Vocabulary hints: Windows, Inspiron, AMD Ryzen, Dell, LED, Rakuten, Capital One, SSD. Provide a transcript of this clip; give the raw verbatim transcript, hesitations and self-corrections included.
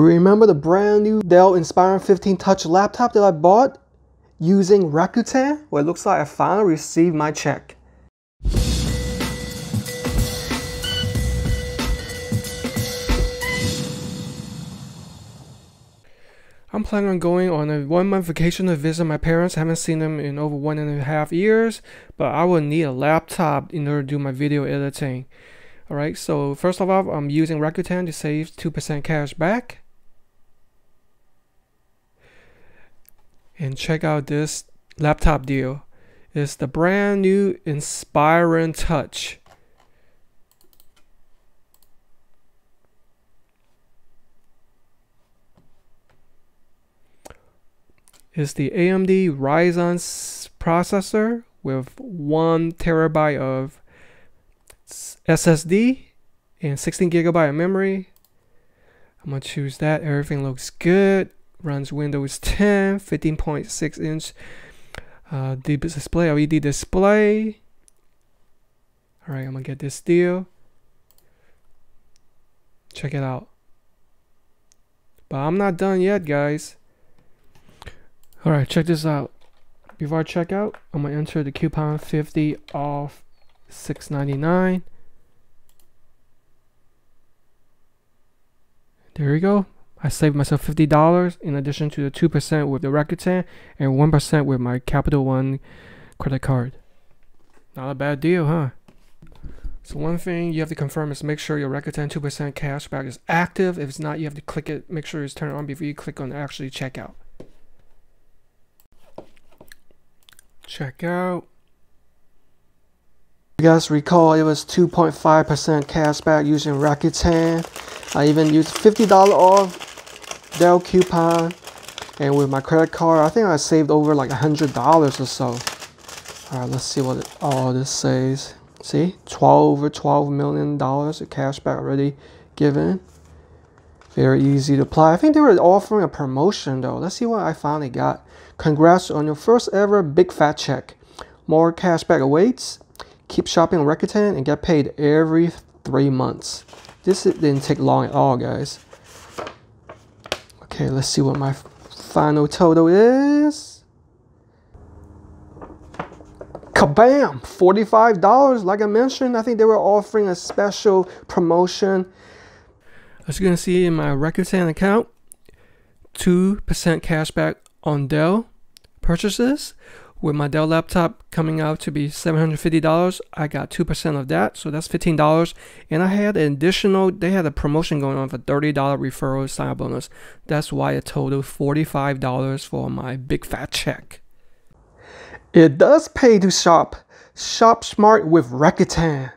Remember the brand new Dell Inspiron fifteen Touch laptop that I bought using Rakuten? Well, it looks like I finally received my check. I'm planning on going on a one month vacation to visit my parents. I haven't seen them in over one and a half years, but I will need a laptop in order to do my video editing. Alright, so first of all, I'm using Rakuten to save two percent cash back. And check out this laptop deal. It's the brand new Inspiron Touch. It's the A M D Ryzen processor with one terabyte of S S D and sixteen gigabyte of memory. I'm gonna choose that. Everything looks good. Runs Windows ten, fifteen point six inch uh, display, L E D display. All right, I'm gonna get this deal. Check it out. But I'm not done yet, guys. All right, check this out. Before I check out, I'm gonna enter the coupon fifty off six ninety-nine. There you go. I saved myself fifty dollars in addition to the two percent with the Rakuten and one percent with my Capital One credit card. Not a bad deal, huh? So one thing you have to confirm is make sure your Rakuten two percent cashback is active. If it's not, you have to click it. Make sure it's turned on before you click on actually check out. Check out. You guys recall it was two point five percent cashback using Rakuten. I even used fifty dollars off Dell coupon, and with my credit card, I think I saved over like one hundred dollars or so. All right, let's see what it, all this says. See, twelve over twelve million dollars of cash back already given. Very easy to apply. I think they were offering a promotion though. Let's see what I finally got. Congrats on your first ever big fat check. More cash back awaits. Keep shopping on Rakuten and get paid every three months. This didn't take long at all, guys. Okay, let's see what my final total is. Kabam! forty-five dollars. Like I mentioned, I think they were offering a special promotion. As you can see in my Rakuten account, two percent cashback on Dell purchases. With my Dell laptop coming out to be seven hundred fifty dollars, I got two percent of that, so that's fifteen dollars. And I had an additional, they had a promotion going on for thirty dollars referral sign-up bonus. That's why it totaled forty-five dollars for my big fat check. It does pay to shop. Shop smart with Rakuten.